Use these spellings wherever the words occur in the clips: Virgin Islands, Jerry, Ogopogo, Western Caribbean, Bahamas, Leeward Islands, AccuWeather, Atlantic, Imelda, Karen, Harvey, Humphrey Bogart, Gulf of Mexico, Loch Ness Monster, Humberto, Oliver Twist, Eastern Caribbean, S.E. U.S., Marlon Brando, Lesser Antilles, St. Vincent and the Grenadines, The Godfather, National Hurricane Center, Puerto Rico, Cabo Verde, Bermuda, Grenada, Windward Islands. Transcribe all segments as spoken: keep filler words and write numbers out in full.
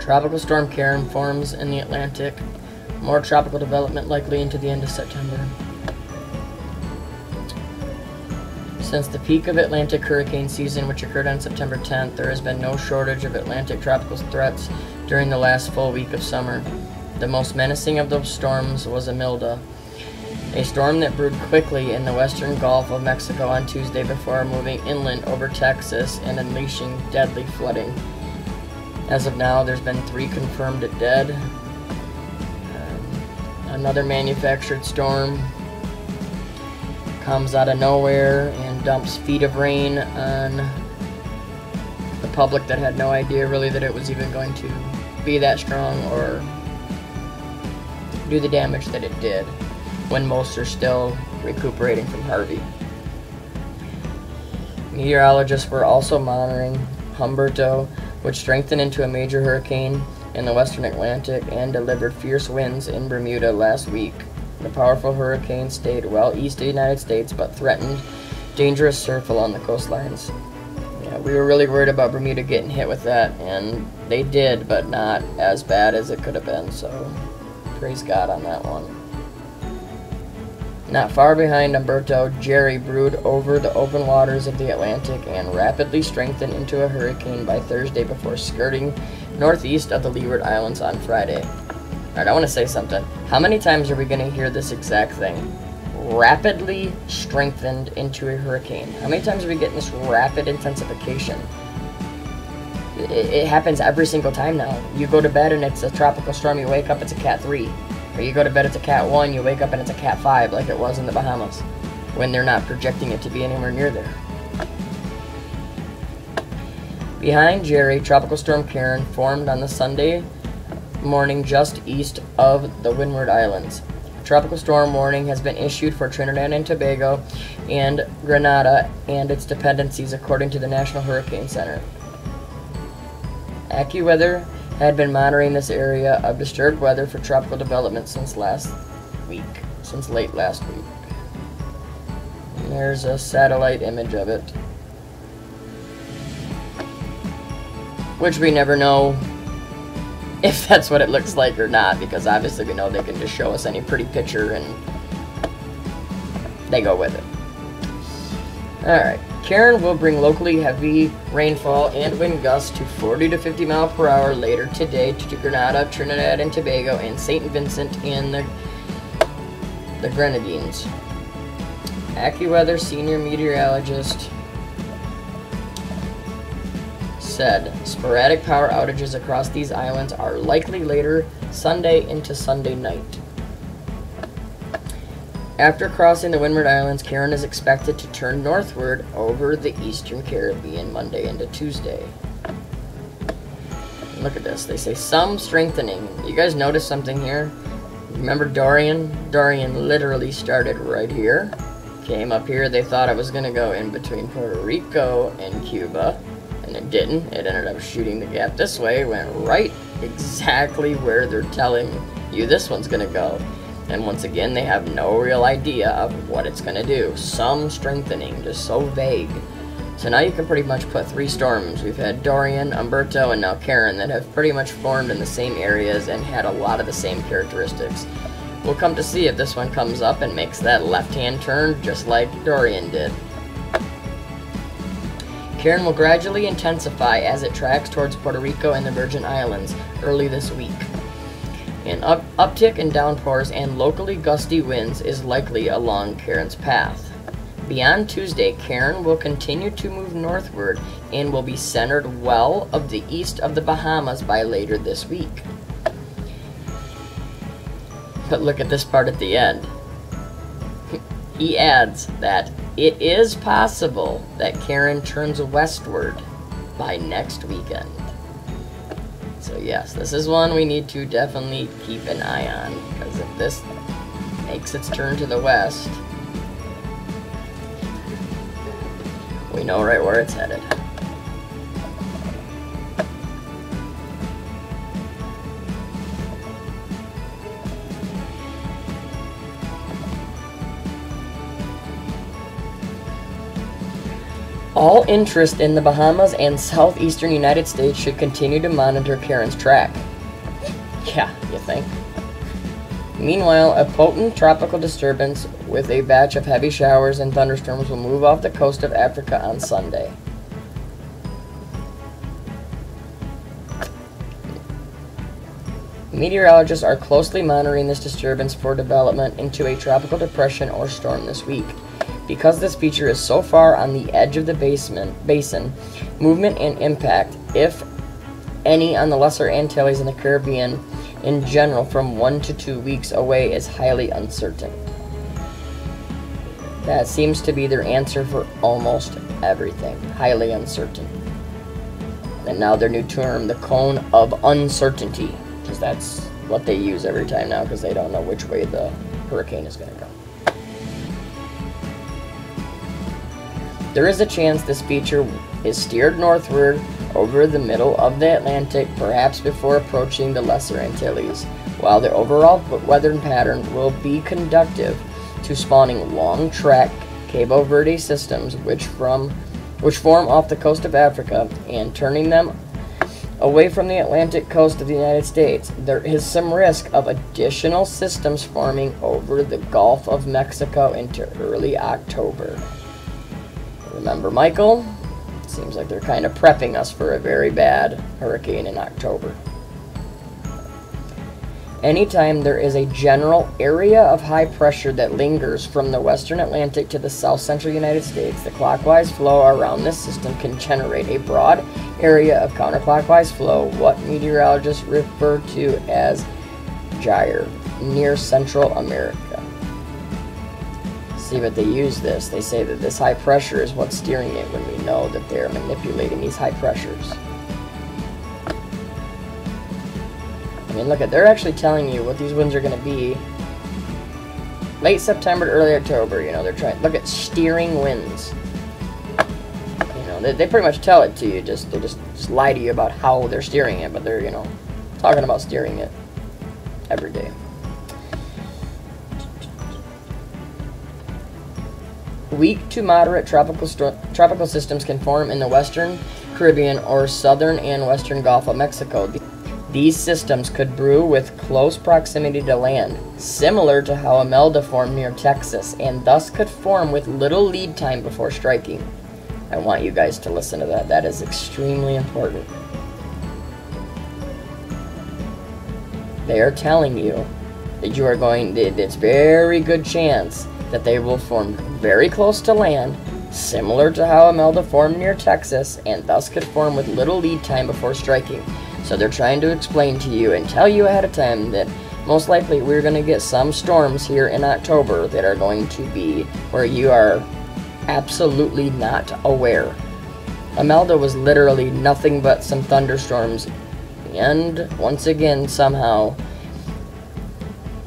Tropical Storm Karen forms in the Atlantic. More tropical development likely into the end of September. Since the peak of Atlantic hurricane season, which occurred on September tenth, there has been no shortage of Atlantic tropical threats during the last full week of summer. The most menacing of those storms was Imelda, a storm that brewed quickly in the western Gulf of Mexico on Tuesday before moving inland over Texas and unleashing deadly flooding. As of now, there's been three confirmed dead. Another manufactured storm comes out of nowhere and dumps feet of rain on the public that had no idea really that it was even going to be that strong or do the damage that it did, when most are still recuperating from Harvey. Meteorologists were also monitoring Humberto, which strengthened into a major hurricane in the western Atlantic and delivered fierce winds in Bermuda last week. The powerful hurricane stayed well east of the United States but threatened dangerous surf along the coastlines. Yeah, we were really worried about Bermuda getting hit with that, and they did, but not as bad as it could have been, so praise God on that one. Not far behind Humberto, Jerry brewed over the open waters of the Atlantic and rapidly strengthened into a hurricane by Thursday before skirting northeast of the Leeward Islands on Friday. Alright, I want to say something. How many times are we going to hear this exact thing? Rapidly strengthened into a hurricane. How many times are we getting this rapid intensification? It, it happens every single time now. You go to bed and it's a tropical storm, you wake up, it's a Cat three. Or you go to bed, it's a Cat one, you wake up and it's a Cat five, like it was in the Bahamas, when they're not projecting it to be anywhere near there. Behind Jerry, Tropical Storm Karen formed on the Sunday morning just east of the Windward Islands. A tropical storm warning has been issued for Trinidad and Tobago and Grenada and its dependencies, according to the National Hurricane Center. AccuWeather had been monitoring this area of disturbed weather for tropical development since last week, since late last week. And there's a satellite image of it, which we never know if that's what it looks like or not, because obviously we know they can just show us any pretty picture and they go with it. Alright. Karen will bring locally heavy rainfall and wind gusts to forty to fifty mile per hour later today to Grenada, Trinidad and Tobago, and Saint Vincent and the, the Grenadines. AccuWeather senior meteorologist said sporadic power outages across these islands are likely later Sunday into Sunday night. After crossing the Windward Islands, Karen is expected to turn northward over the Eastern Caribbean Monday into Tuesday. Look at this. They say some strengthening. You guys notice something here? Remember Dorian? Dorian literally started right here. Came up here. They thought it was going to go in between Puerto Rico and Cuba, and it didn't. It ended up shooting the gap this way. Went right exactly where they're telling you this one's going to go. And once again, they have no real idea of what it's going to do. Some strengthening, just so vague. So now you can pretty much put three storms. We've had Dorian, Humberto, and now Karen that have pretty much formed in the same areas and had a lot of the same characteristics. We'll come to see if this one comes up and makes that left-hand turn just like Dorian did. Karen will gradually intensify as it tracks towards Puerto Rico and the Virgin Islands early this week. An up uptick in downpours and locally gusty winds is likely along Karen's path. Beyond Tuesday, Karen will continue to move northward and will be centered well of the east of the Bahamas by later this week. But look at this part at the end. He adds that it is possible that Karen turns westward by next weekend. So yes, this is one we need to definitely keep an eye on, because if this makes its turn to the west, we know right where it's headed. All interest in the Bahamas and southeastern United States should continue to monitor Karen's track. Yeah, you think? Meanwhile, a potent tropical disturbance with a batch of heavy showers and thunderstorms will move off the coast of Africa on Sunday. Meteorologists are closely monitoring this disturbance for development into a tropical depression or storm this week. Because this feature is so far on the edge of the basement, basin, movement and impact, if any, on the Lesser Antilles and the Caribbean in general from one to two weeks away is highly uncertain. That seems to be their answer for almost everything. Highly uncertain. And now their new term, the cone of uncertainty, because that's what they use every time now because they don't know which way the hurricane is going to go. There is a chance this feature is steered northward over the middle of the Atlantic, perhaps before approaching the Lesser Antilles, while the overall weather pattern will be conducive to spawning long-track Cabo Verde systems, which from which form off the coast of Africa and turning them away from the Atlantic coast of the United States. There is some risk of additional systems forming over the Gulf of Mexico into early October. Remember Michael? Seems like they're kind of prepping us for a very bad hurricane in October. Anytime there is a general area of high pressure that lingers from the western Atlantic to the south central United States, the clockwise flow around this system can generate a broad area of counterclockwise flow, what meteorologists refer to as gyre, near Central America. See, but they use this. They say that this high pressure is what's steering it when we know that they're manipulating these high pressures. I mean, look at, they're actually telling you what these winds are going to be late September to early October. You know, they're trying, look at steering winds. You know, they, they pretty much tell it to you, just they just, just lie to you about how they're steering it, but they're, you know, talking about steering it every day. Weak to moderate tropical tropical systems can form in the Western Caribbean or southern and western Gulf of Mexico. These systems could brew with close proximity to land, similar to how Imelda formed near Texas, and thus could form with little lead time before striking. I want you guys to listen to that. That is extremely important. They are telling you that you are going, it's very good chance that they will form very close to land, similar to how Imelda formed near Texas, and thus could form with little lead time before striking. So they're trying to explain to you and tell you ahead of time that most likely we're going to get some storms here in October that are going to be where you are absolutely not aware. Imelda was literally nothing but some thunderstorms, and once again, somehow,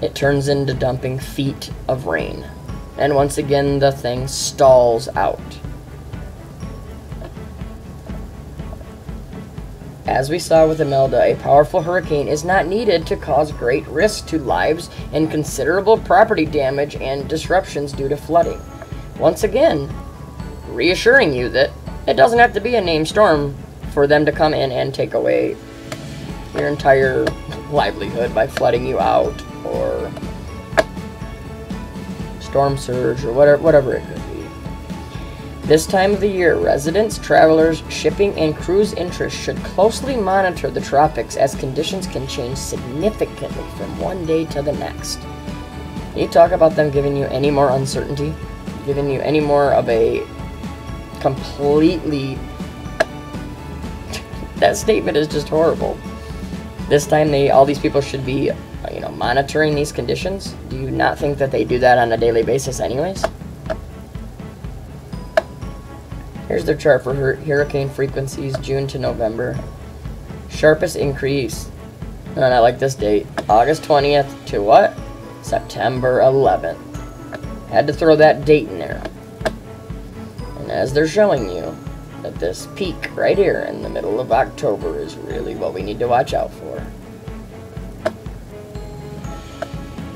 it turns into dumping feet of rain. And once again, the thing stalls out. As we saw with Imelda, a powerful hurricane is not needed to cause great risk to lives and considerable property damage and disruptions due to flooding. Once again, reassuring you that it doesn't have to be a named storm for them to come in and take away your entire livelihood by flooding you out, or storm surge, or whatever, whatever it could be. This time of the year, residents, travelers, shipping, and cruise interests should closely monitor the tropics as conditions can change significantly from one day to the next. Can you talk about them giving you any more uncertainty? Giving you any more of a completely... That statement is just horrible. This time, they all these people should be... you know, monitoring these conditions? Do you not think that they do that on a daily basis anyways? Here's their chart for hur hurricane frequencies, June to November. Sharpest increase, and I like this date, August twentieth to what? September eleventh. Had to throw that date in there. And as they're showing you, that this peak right here in the middle of October is really what we need to watch out for.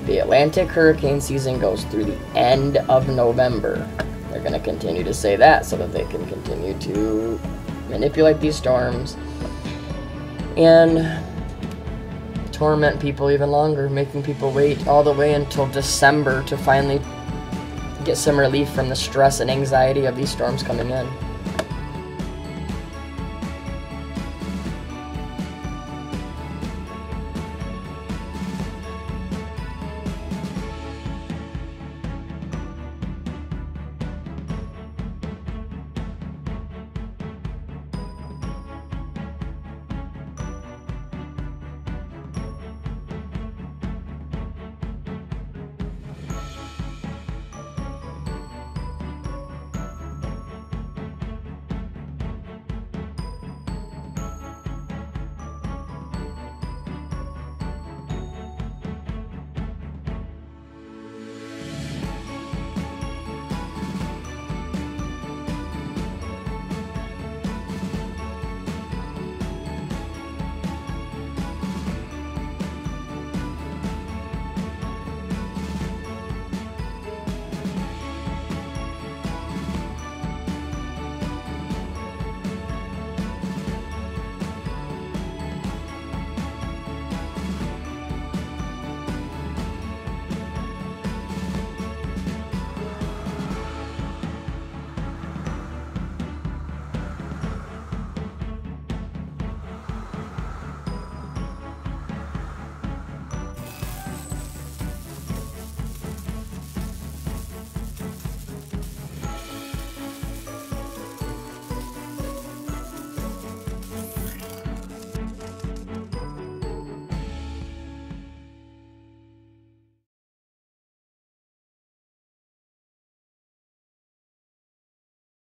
The Atlantic hurricane season goes through the end of November. They're going to continue to say that so that they can continue to manipulate these storms and torment people even longer, making people wait all the way until December to finally get some relief from the stress and anxiety of these storms coming in.